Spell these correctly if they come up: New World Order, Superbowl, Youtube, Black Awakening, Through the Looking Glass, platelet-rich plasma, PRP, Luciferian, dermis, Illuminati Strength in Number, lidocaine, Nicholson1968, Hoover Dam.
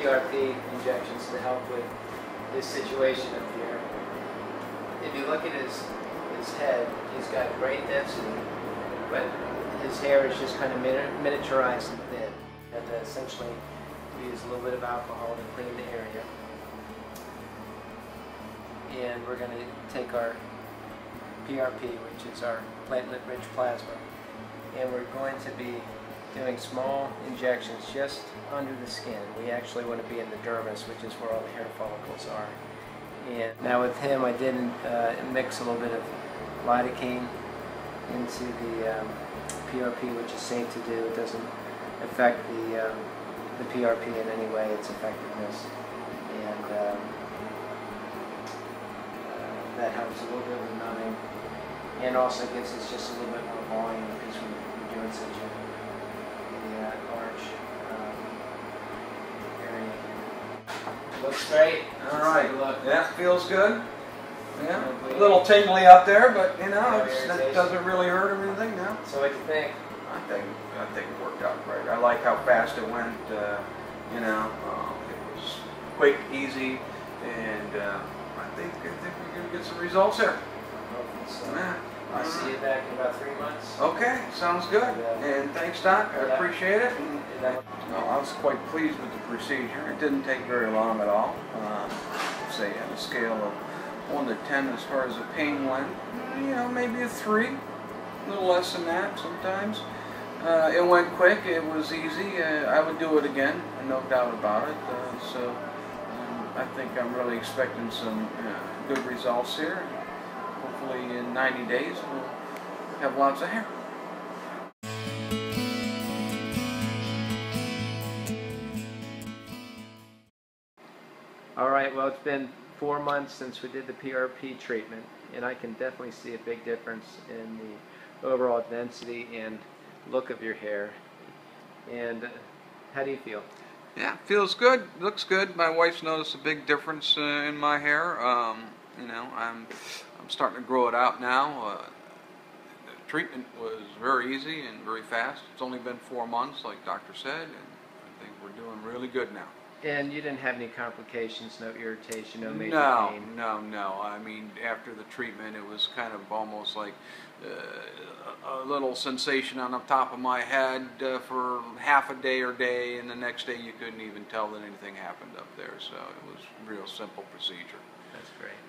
PRP injections to help with his situation up here. If you look at his head, he's got great density, but his hair is just kind of miniaturized and thin. And essentially, we use a little bit of alcohol to clean the area. And we're going to take our PRP, which is our platelet-rich plasma, and we're going to be doing small injections just under the skin. We actually want to be in the dermis, which is where all the hair follicles are. And now with him, I did mix a little bit of lidocaine into the PRP, which is safe to do. It doesn't affect the PRP in any way, its effectiveness. And that helps a little bit with numbing, and also gives us just a little bit more volume because we're doing such a large area. Looks great. All right. Look. Yeah, feels good. Yeah, a little tingly up there, but you know, that doesn't really hurt or anything now. So what do you think? I think it worked out great. I like how fast it went. You know, it was quick, easy, and I think we're gonna get some results here. So, yeah. I'll see you back in about 3 months. Okay, sounds good. And thanks, Doc. I appreciate it. I was quite pleased with the procedure. It didn't take very long at all. Say on a scale of 1 to 10 as far as the pain went, you know, maybe a 3, a little less than that sometimes. It went quick. It was easy. I would do it again, no doubt about it. So I think I'm really expecting some good results here. Hopefully in 90 days we'll have lots of hair. All right, well, it's been 4 months since we did the PRP treatment, and I can definitely see a big difference in the overall density and look of your hair. And how do you feel? Yeah, feels good, looks good. My wife's noticed a big difference in my hair. You know, I'm starting to grow it out now. The treatment was very easy and very fast. It's only been 4 months, like Doctor said, and I think we're doing really good now. And you didn't have any complications, no irritation, no major pain? No. I mean, after the treatment, it was kind of almost like a little sensation on the top of my head for half a day or day, and the next day you couldn't even tell that anything happened up there. So it was a real simple procedure. That's great.